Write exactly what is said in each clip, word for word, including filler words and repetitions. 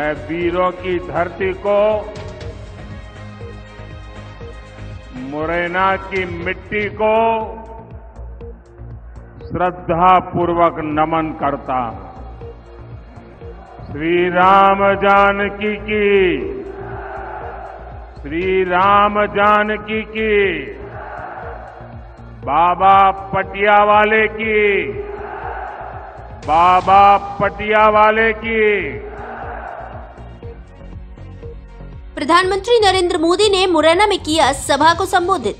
मैं वीरों की धरती को, मुरैना की मिट्टी को श्रद्धापूर्वक नमन करता हूं। श्री राम जानकी की, श्री राम जानकी की, बाबा पटियावाले की, बाबा पटियावाले की। प्रधानमंत्री नरेंद्र मोदी ने मुरैना में किया सभा को संबोधित,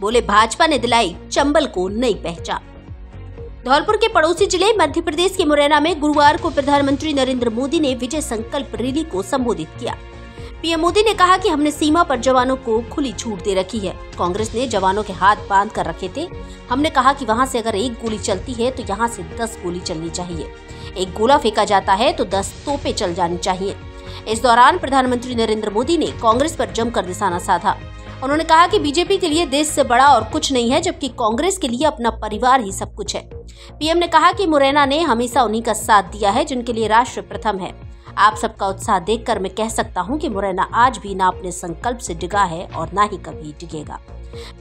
बोले भाजपा ने दिलाई चंबल को नई पहचान। धौलपुर के पड़ोसी जिले मध्य प्रदेश के मुरैना में गुरुवार को प्रधानमंत्री नरेंद्र मोदी ने विजय संकल्प रैली को संबोधित किया। पीएम मोदी ने कहा कि हमने सीमा पर जवानों को खुली छूट दे रखी है। कांग्रेस ने जवानों के हाथ बांध कर रखे थे। हमने कहा कि वहां से अगर एक गोली चलती है तो यहाँ से दस गोली चलनी चाहिए, एक गोला फेंका जाता है तो दस तोपे चल जानी चाहिए। इस दौरान प्रधानमंत्री नरेंद्र मोदी ने कांग्रेस पर जमकर निशाना साधा। उन्होंने कहा कि बीजेपी के लिए देश से बड़ा और कुछ नहीं है, जबकि कांग्रेस के लिए अपना परिवार ही सब कुछ है। पीएम ने कहा कि मुरैना ने हमेशा उन्हीं का साथ दिया है जिनके लिए राष्ट्र प्रथम है। आप सबका उत्साह देखकर मैं कह सकता हूं कि मुरैना आज भी ना अपने संकल्प से डिगा है और ना ही कभी डिगेगा।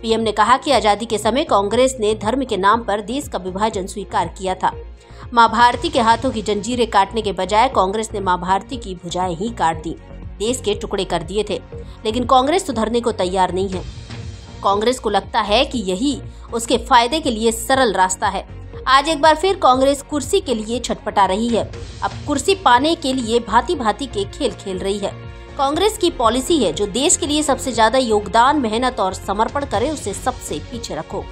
पीएम ने कहा कि आजादी के समय कांग्रेस ने धर्म के नाम पर देश का विभाजन स्वीकार किया था। मां भारती के हाथों की जंजीरें काटने के बजाय कांग्रेस ने मां भारती की भुजाएं ही काट दी, देश के टुकड़े कर दिए थे, लेकिन कांग्रेस सुधरने को तैयार नहीं है। कांग्रेस को लगता है कि यही उसके फायदे के लिए सरल रास्ता है। आज एक बार फिर कांग्रेस कुर्सी के लिए छटपटा रही है। अब कुर्सी पाने के लिए भांति भांति के खेल खेल रही है। कांग्रेस की पॉलिसी है जो देश के लिए सबसे ज्यादा योगदान, मेहनत और समर्पण करे उसे सबसे पीछे रखो।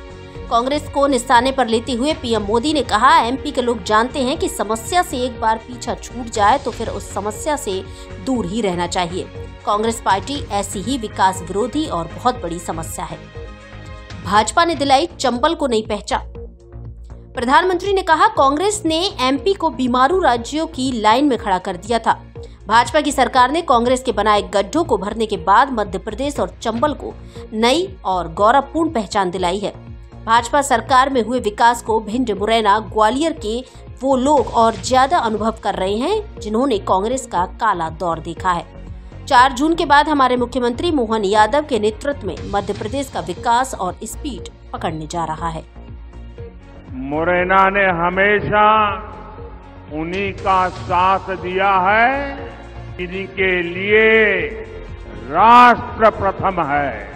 कांग्रेस को निशाने पर लेते हुए पीएम मोदी ने कहा, एमपी के लोग जानते हैं कि समस्या से एक बार पीछा छूट जाए तो फिर उस समस्या से दूर ही रहना चाहिए। कांग्रेस पार्टी ऐसी ही विकास विरोधी और बहुत बड़ी समस्या है। भाजपा ने दिलाई चंबल को नई पहचान। प्रधानमंत्री ने कहा, कांग्रेस ने एमपी को बीमारू राज्यों की लाइन में खड़ा कर दिया था। भाजपा की सरकार ने कांग्रेस के बनाए गड्ढों को भरने के बाद मध्य प्रदेश और चंबल को नई और गौरवपूर्ण पहचान दिलाई है। भाजपा सरकार में हुए विकास को भिंड, मुरैना, ग्वालियर के वो लोग और ज्यादा अनुभव कर रहे हैं जिन्होंने कांग्रेस का काला दौर देखा है। चार जून के बाद हमारे मुख्यमंत्री मोहन यादव के नेतृत्व में मध्य प्रदेश का विकास और स्पीड पकड़ने जा रहा है। मुरैना ने हमेशा उन्हीं का साथ दिया है जिनके लिए राष्ट्र प्रथम है।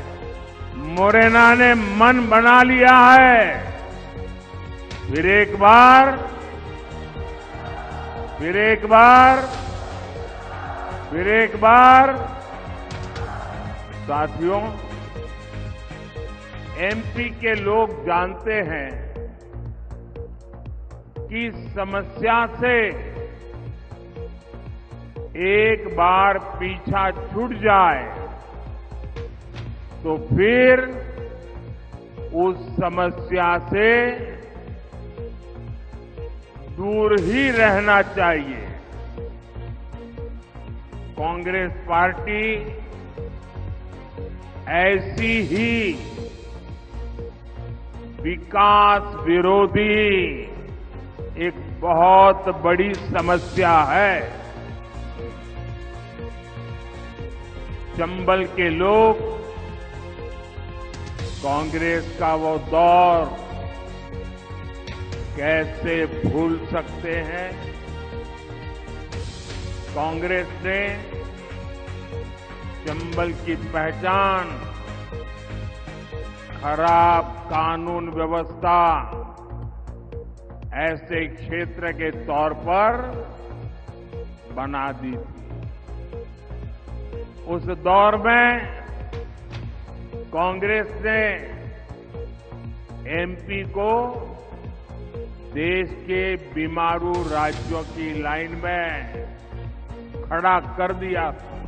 मुरैना ने मन बना लिया है। फिर एक बार फिर एक बार फिर एक बार साथियों, एमपी के लोग जानते हैं कि समस्या से एक बार पीछा छूट जाए तो फिर उस समस्या से दूर ही रहना चाहिए। कांग्रेस पार्टी ऐसी ही विकास विरोधी एक बहुत बड़ी समस्या है। चंबल के लोग कांग्रेस का वो दौर कैसे भूल सकते हैं। कांग्रेस ने चंबल की पहचान खराब कानून व्यवस्था ऐसे क्षेत्र के तौर पर बना दी थी। उस दौर में कांग्रेस ने एमपी को देश के बीमारू राज्यों की लाइन में खड़ा कर दिया था।